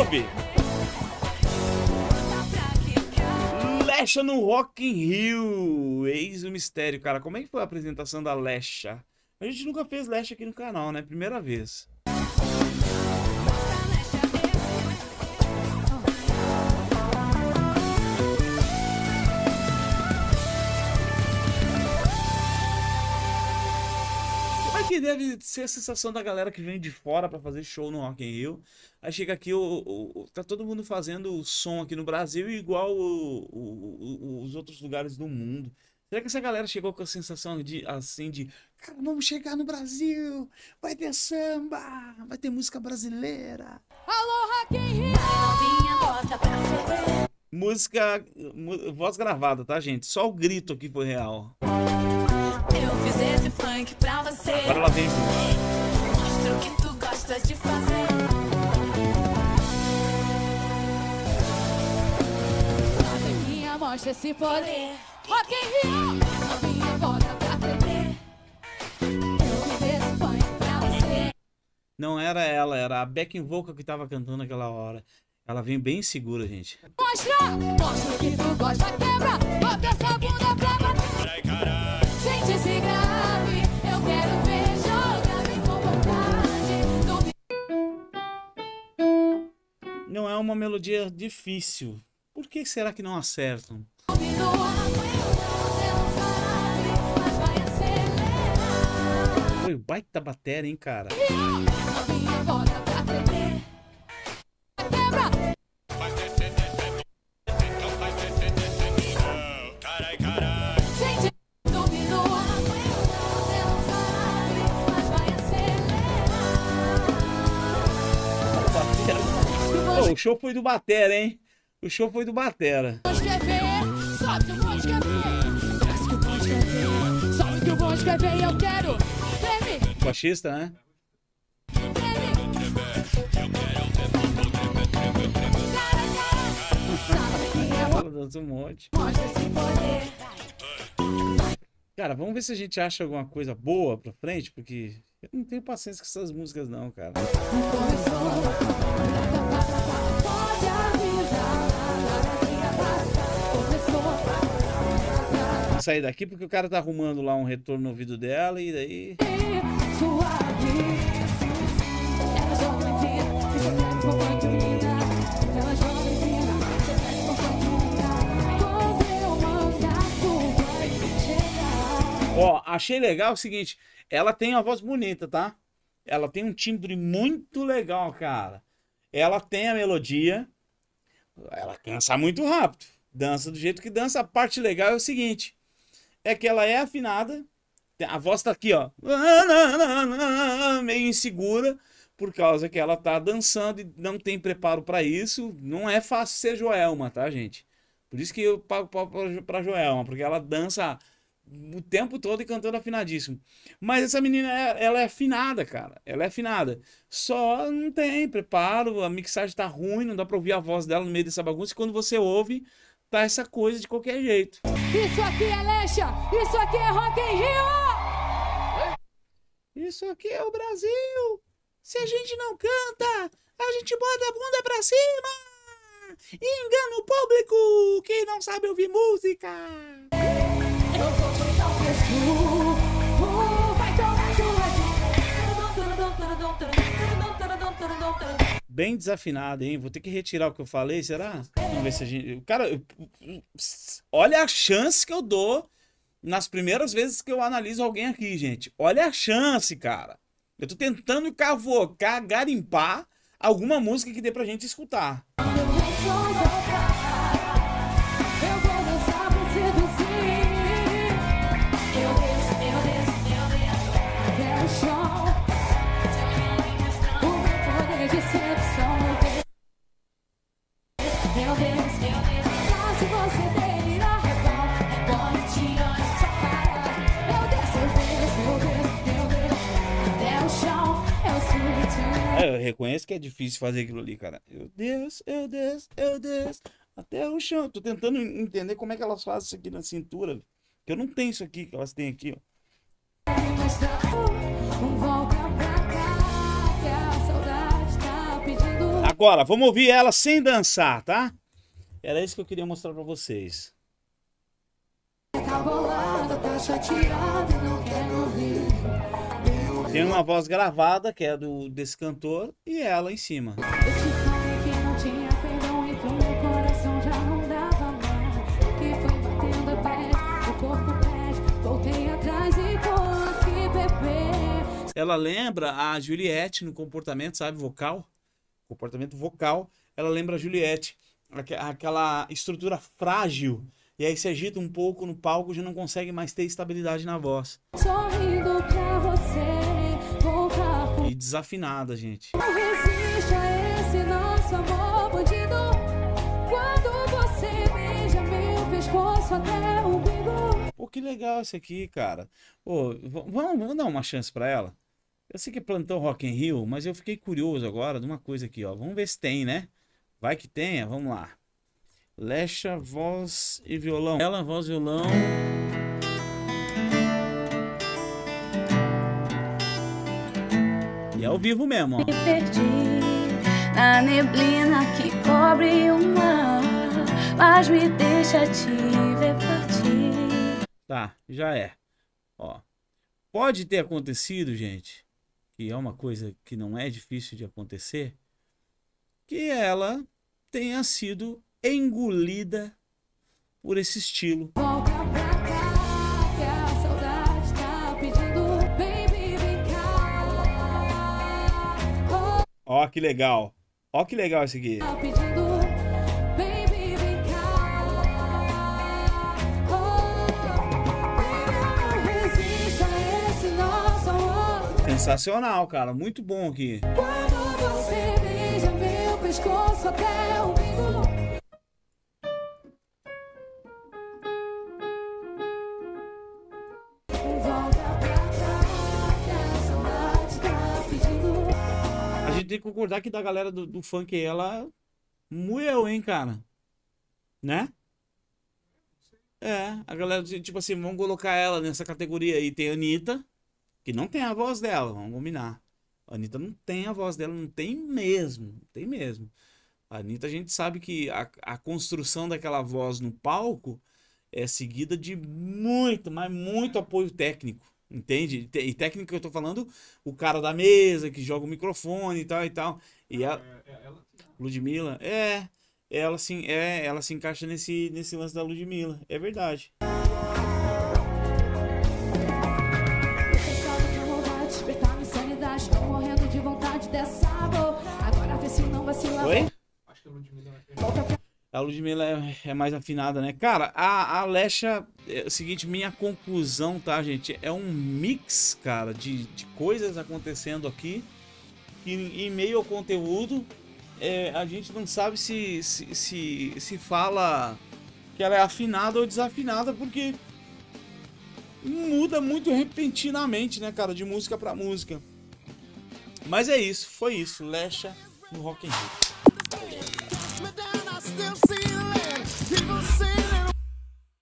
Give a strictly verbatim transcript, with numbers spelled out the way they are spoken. YouTube! Lexa no Rock in Rio. Eis o mistério, cara. Como é que foi a apresentação da Lexa? A gente nunca fez Lexa aqui no canal, né? Primeira vez. Que deve ser a sensação da galera que vem de fora pra fazer show no Rock in Rio. Aí chega aqui, o, o, tá todo mundo fazendo o som aqui no Brasil igual o, o, o, os outros lugares do mundo. Será que essa galera chegou com a sensação de, assim de... Cara, vamos chegar no Brasil, vai ter samba, vai ter música brasileira. Alô, Rock in Rio! Música... Voz gravada, tá, gente? Só o grito aqui foi real. Eu fiz esse funk pra você. Agora ela vem. Mostra o que tu gosta de fazer. Novinha, mostra esse poder. Rock in Rio. Novinha, bota pra tremer. Eu fiz esse funk pra você. Não era ela, era a Beck Invoca que tava cantando aquela hora. Ela vem bem segura, gente. Mostra, mostra o que tu gosta, quebra. Bota essa bunda pra bater. Carai, carai. Sente-se grave, eu quero ver jogar-me com vontade. Não é uma melodia difícil. Por que será que não acertam? Foi o baita batera, hein, cara? O show foi do batera, hein? O show foi do batera. Baixista, né? Um monte. Cara, vamos ver se a gente acha alguma coisa boa pra frente, porque eu não tenho paciência com essas músicas não, cara. Sair daqui porque o cara tá arrumando lá um retorno no ouvido dela e daí... Ó, achei legal o seguinte, ela tem uma voz bonita, tá? Ela tem um timbre muito legal, cara. Ela tem a melodia, ela cansa muito rápido, dança do jeito que dança. A parte legal é o seguinte... É que ela é afinada, a voz tá aqui, ó, meio insegura, por causa que ela tá dançando e não tem preparo pra isso. Não é fácil ser Joelma, tá, gente? Por isso que eu pago pau pra Joelma, porque ela dança o tempo todo e cantando afinadíssimo. Mas essa menina, ela é afinada, cara, ela é afinada. Só não tem preparo, a mixagem tá ruim, não dá pra ouvir a voz dela no meio dessa bagunça. E quando você ouve... Tá essa coisa de qualquer jeito. Isso aqui é Lexa, isso aqui é Rock in Rio. Isso aqui é o Brasil. Se a gente não canta, a gente bota a bunda pra cima e engana o público que não sabe ouvir música. Eu vou botar o pescoço, vai tocar sua vida. Bem desafinado, hein? Vou ter que retirar o que eu falei, será? Vamos ver se a gente... Cara, eu... olha a chance que eu dou nas primeiras vezes que eu analiso alguém aqui, gente. Olha a chance, cara. Eu tô tentando cavocar, garimpar alguma música que dê pra gente escutar. Eu reconheço que é difícil fazer aquilo ali, cara. Meu Deus, meu Deus, meu Deus. Até o chão. Tô tentando entender como é que elas fazem isso aqui na cintura. Que eu não tenho isso aqui que elas têm aqui, ó. agora, vamos ouvir ela sem dançar, tá? Era isso que eu queria mostrar pra vocês. Tem uma voz gravada, que é do, desse cantor, e ela em cima. Ela lembra a Juliette no comportamento, sabe, vocal? Comportamento vocal, ela lembra a Juliette. Aquela estrutura frágil. E aí se agita um pouco no palco, já não consegue mais ter estabilidade na voz. Sorrindo pra você, vou pra... E desafinada, gente. Não resiste a esse nosso amor bandido. Quando você beija meu pescoço até o bico. Pô, que legal esse aqui, cara. Pô, vamos, vamos dar uma chance pra ela. Eu sei que é plantão Rock in Rio, mas eu fiquei curioso agora de uma coisa aqui, ó. Vamos ver se tem, né? Vai que tenha, vamos lá. Lexa, voz e violão. Ela, voz e violão. E é ao vivo mesmo, ó. Me perdi na neblina que cobre o mar, mas me deixa te ver partir. Tá, já é. Ó, pode ter acontecido, gente, que é uma coisa que não é difícil de acontecer, que ela tenha sido engolida por esse estilo. Ó, que legal. Ó, que legal esse aqui. Sensacional, cara. Muito bom aqui. Quando você beija meu pescoço até o bico. Tem que concordar que da galera do, do funk ela moeu, hein, cara? Né? É, a galera, tipo assim, vamos colocar ela nessa categoria aí. Tem a Anitta, que não tem a voz dela, vamos combinar. A Anitta não tem a voz dela, não tem mesmo, não tem mesmo. A Anitta, a gente sabe que a, a construção daquela voz no palco é seguida de muito, mas muito apoio técnico. Entende? E técnica que eu tô falando, o cara da mesa que joga o microfone e tal e tal. E ela, Ludmilla, é, ela sim, é, ela se encaixa nesse nesse lance da Ludmilla, é verdade. Oi? A Ludmilla é, é mais afinada, né? Cara, a, a Lexa... É o seguinte, minha conclusão, tá, gente? É um mix, cara, de, de coisas acontecendo aqui. Que em meio ao conteúdo, é, a gente não sabe se se, se se fala que ela é afinada ou desafinada, porque muda muito repentinamente, né, cara? De música pra música. Mas é isso, foi isso. Lexa no Rock in Rio.